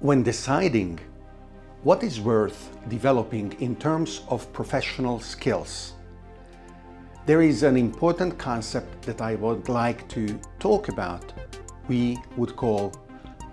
When deciding what is worth developing in terms of professional skills, there is an important concept that I would like to talk about. We would call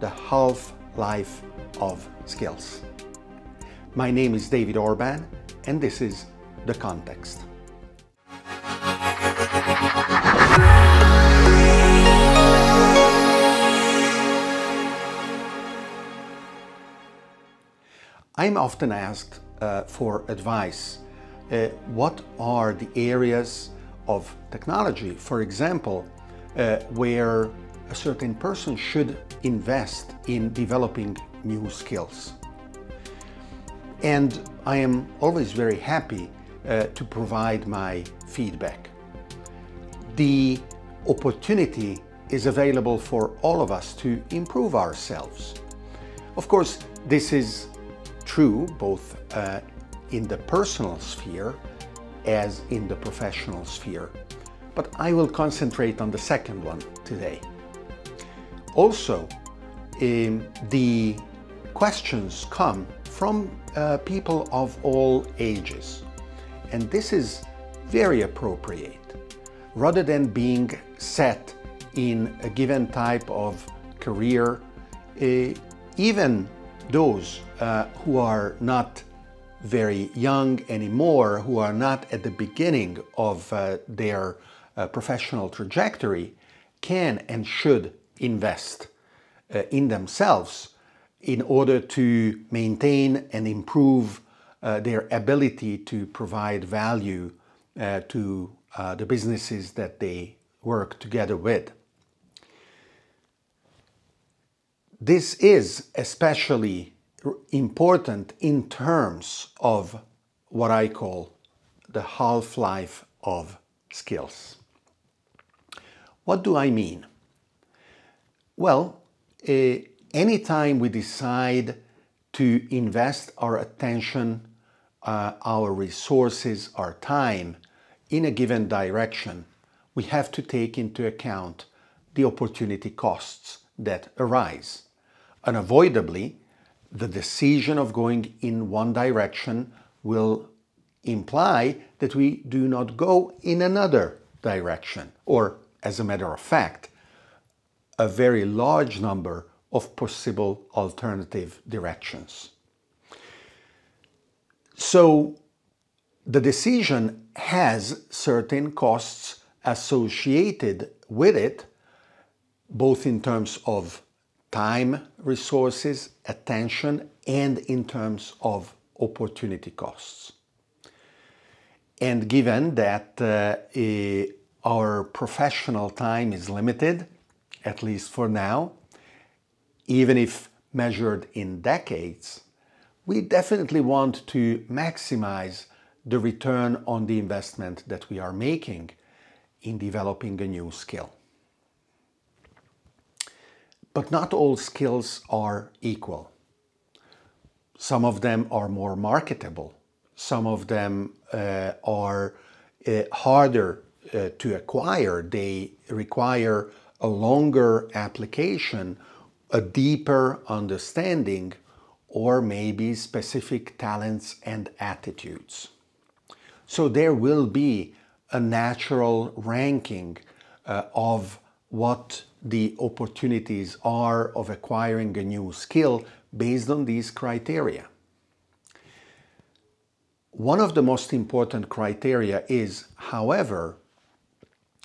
the half-life of skills. My name is David Orban, and this is The Context. I'm often asked for advice. What are the areas of technology, for example, where a certain person should invest in developing new skills? And I am always very happy to provide my feedback. The opportunity is available for all of us to improve ourselves. Of course, this is true both in the personal sphere as in the professional sphere, but I will concentrate on the second one today. Also, the questions come from people of all ages, and this is very appropriate. Rather than being set in a given type of career, even those who are not very young anymore, who are not at the beginning of their professional trajectory, can and should invest in themselves in order to maintain and improve their ability to provide value to the businesses that they work together with. This is especially important in terms of what I call the half-life of skills. What do I mean? Well, anytime we decide to invest our attention, our resources, our time in a given direction, we have to take into account the opportunity costs that arise. Unavoidably, the decision of going in one direction will imply that we do not go in another direction, or, as a matter of fact, a very large number of possible alternative directions. So, the decision has certain costs associated with it, both in terms of time, resources, attention, and in terms of opportunity costs. And given that our professional time is limited, at least for now, even if measured in decades, we definitely want to maximize the return on the investment that we are making in developing a new skill. But not all skills are equal. Some of them are more marketable. Some of them are harder to acquire. They require a longer application, a deeper understanding, or maybe specific talents and attitudes. So there will be a natural ranking of what the opportunities are of acquiring a new skill based on these criteria. One of the most important criteria is, however,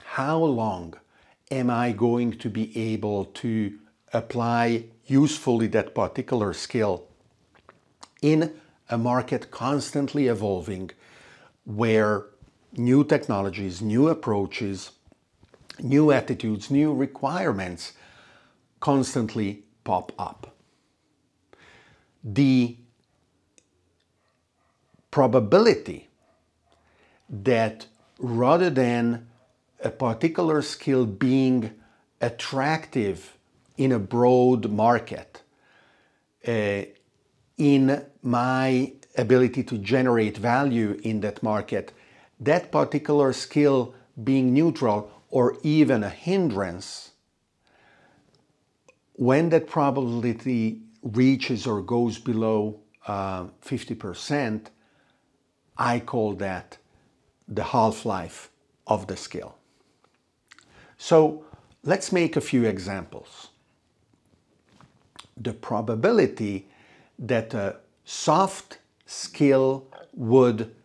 how long am I going to be able to apply usefully that particular skill in a market constantly evolving, where new technologies, new approaches, new attitudes, new requirements constantly pop up. The probability that rather than a particular skill being attractive in a broad market, in my ability to generate value in that market, that particular skill being neutral or even a hindrance, when that probability reaches or goes below 50%, I call that the half-life of the skill. So let's make a few examples. The probability that a soft skill would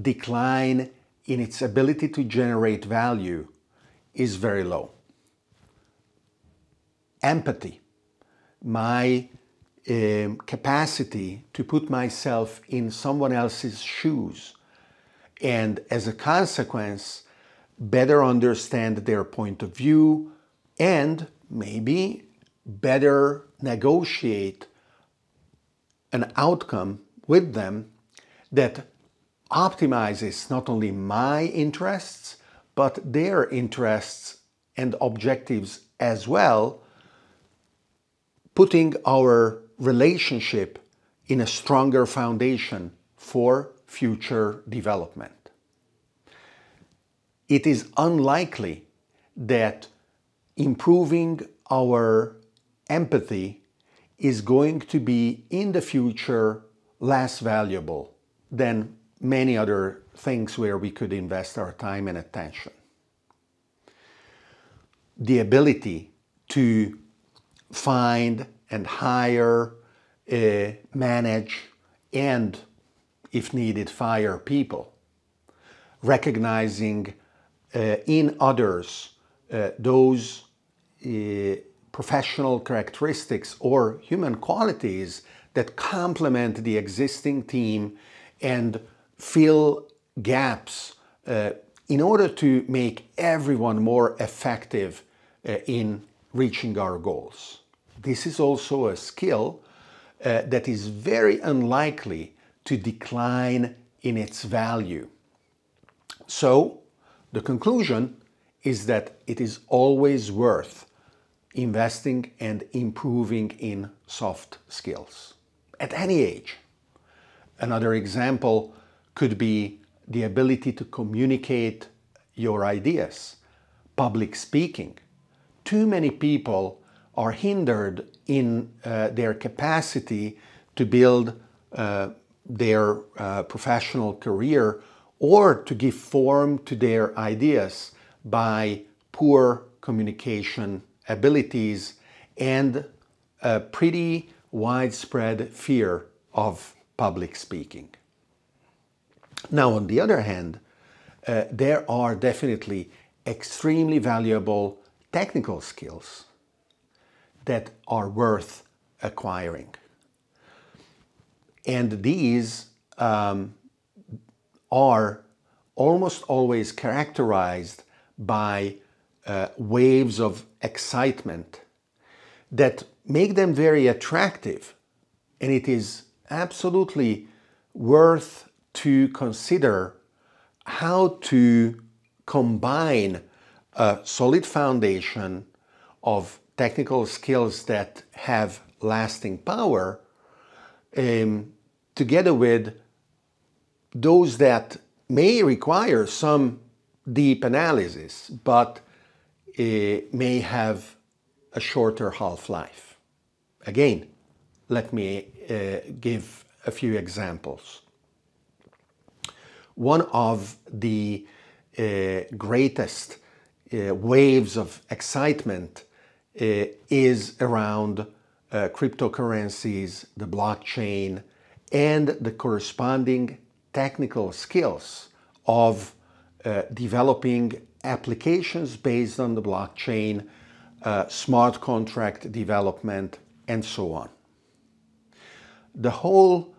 decline in its ability to generate value is very low. Empathy, my capacity to put myself in someone else's shoes and, as a consequence, better understand their point of view and maybe better negotiate an outcome with them that optimizes not only my interests, but their interests and objectives as well, putting our relationship in a stronger foundation for future development. It is unlikely that improving our empathy is going to be in the future less valuable than many other things where we could invest our time and attention. The ability to find and hire, manage, and, if needed, fire people. Recognizing in others those professional characteristics or human qualities that complement the existing team and fill gaps in order to make everyone more effective in reaching our goals. This is also a skill that is very unlikely to decline in its value. So the conclusion is that it is always worth investing and improving in soft skills at any age. Another example could be the ability to communicate your ideas, public speaking. Too many people are hindered in their capacity to build their professional career or to give form to their ideas by poor communication abilities and a pretty widespread fear of public speaking. Now, on the other hand, there are definitely extremely valuable technical skills that are worth acquiring. And these are almost always characterized by waves of excitement that make them very attractive. And it is absolutely worth to consider how to combine a solid foundation of technical skills that have lasting power, together with those that may require some deep analysis, but may have a shorter half-life. Again, let me give a few examples. One of the greatest waves of excitement is around cryptocurrencies, the blockchain, and the corresponding technical skills of developing applications based on the blockchain, smart contract development, and so on. The whole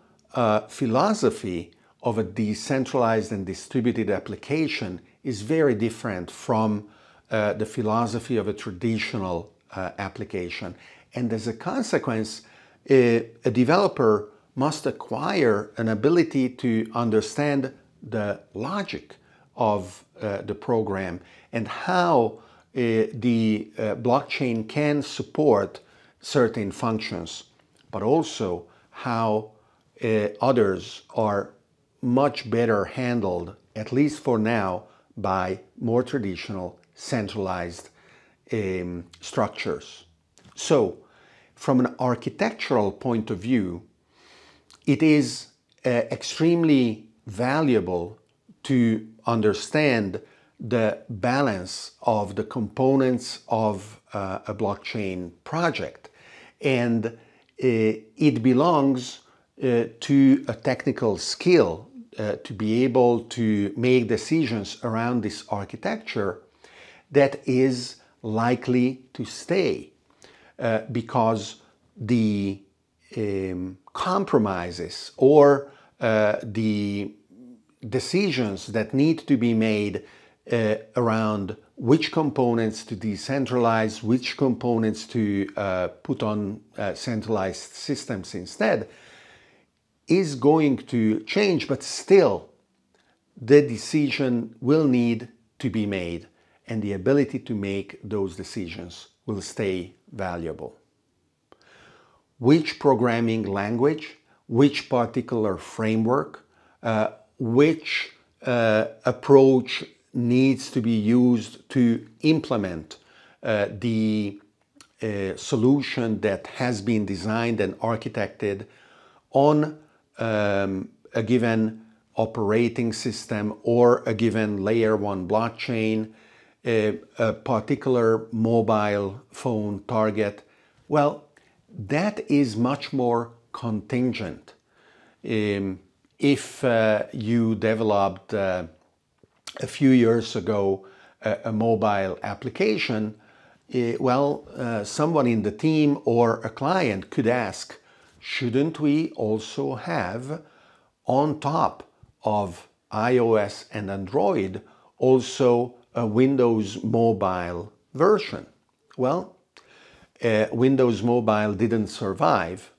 philosophy of a decentralized and distributed application is very different from the philosophy of a traditional application. And as a consequence, a developer must acquire an ability to understand the logic of the program and how the blockchain can support certain functions, but also how others are much better handled, at least for now, by more traditional centralized structures. So from an architectural point of view, it is extremely valuable to understand the balance of the components of a blockchain project. And it belongs to a technical skill to be able to make decisions around this architecture that is likely to stay because the compromises or the decisions that need to be made around which components to decentralize, which components to put on centralized systems instead, is going to change, but still the decision will need to be made, and the ability to make those decisions will stay valuable. Which programming language, which particular framework, which approach needs to be used to implement the solution that has been designed and architected on a given operating system or a given layer one blockchain, a particular mobile phone target. Well, that is much more contingent. If you developed a few years ago a mobile application, well, someone in the team or a client could ask, shouldn't we also have on top of iOS and Android also a Windows Mobile version? Well, Windows Mobile didn't survive,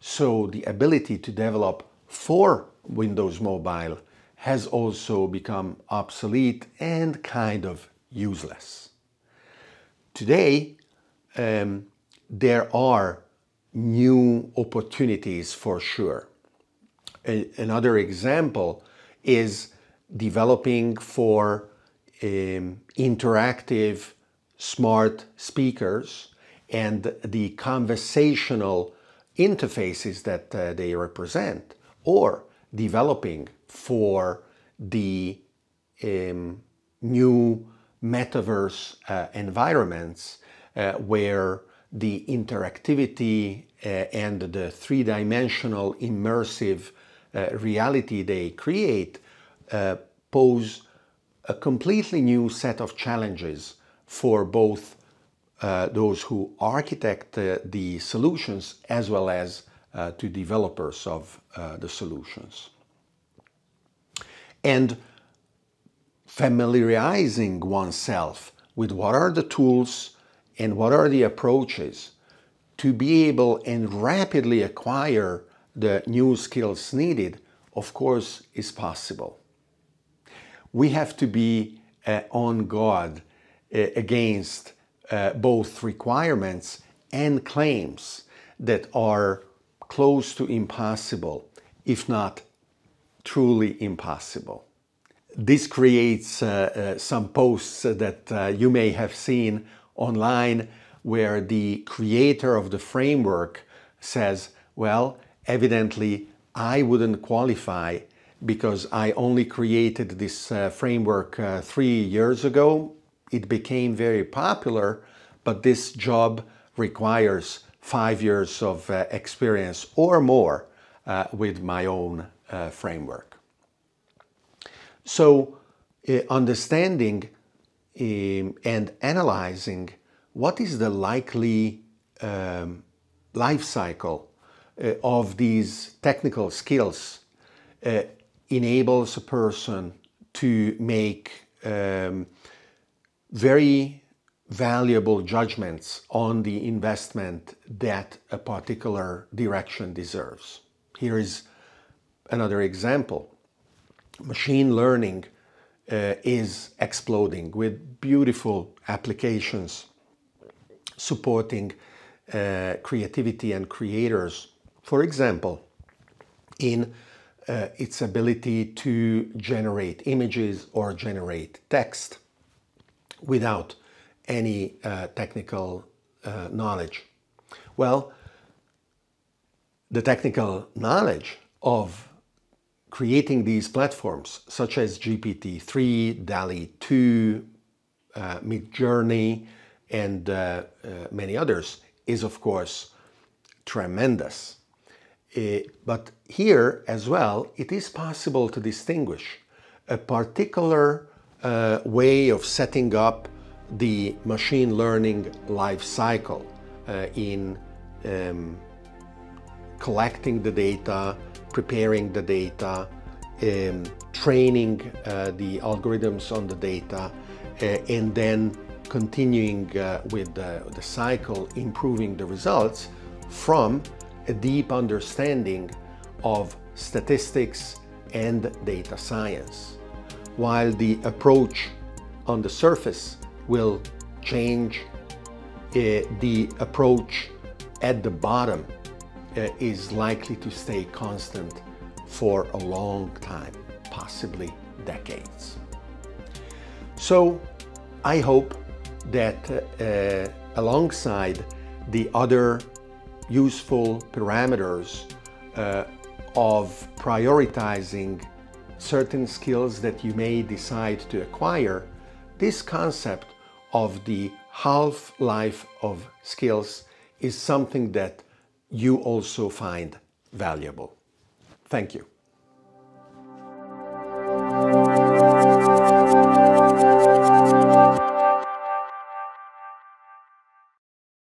so the ability to develop for Windows Mobile has also become obsolete and kind of useless. Today, there are new opportunities for sure. Another example is developing for interactive smart speakers and the conversational interfaces that they represent, or developing for the new metaverse environments where the interactivity and the three-dimensional immersive reality they create pose a completely new set of challenges for both those who architect the solutions as well as to developers of the solutions. And familiarizing oneself with what are the tools and what are the approaches to be able and rapidly acquire the new skills needed, of course, is possible. We have to be on guard against both requirements and claims that are close to impossible, if not truly impossible. This creates some posts that you may have seen online where the creator of the framework says, well, evidently I wouldn't qualify because I only created this framework 3 years ago. It became very popular, but this job requires 5 years of experience or more with my own framework. So understanding and analyzing what is the likely life cycle of these technical skills enables a person to make very valuable judgments on the investment that a particular direction deserves. Here is another example. Machine learning is exploding with beautiful applications supporting creativity and creators, for example, in its ability to generate images or generate text without any technical knowledge. Well, the technical knowledge of creating these platforms, such as GPT-3, DALL-E 2, Midjourney, and many others, is of course tremendous. But here as well, it is possible to distinguish a particular way of setting up the machine learning life cycle in collecting the data, preparing the data, training the algorithms on the data, and then continuing with the cycle, improving the results from a deep understanding of statistics and data science. While the approach on the surface will change, the approach at the bottom is likely to stay constant for a long time, possibly decades. So I hope that alongside the other useful parameters of prioritizing certain skills that you may decide to acquire, this concept of the half-life of skills is something that you also find valuable. Thank you.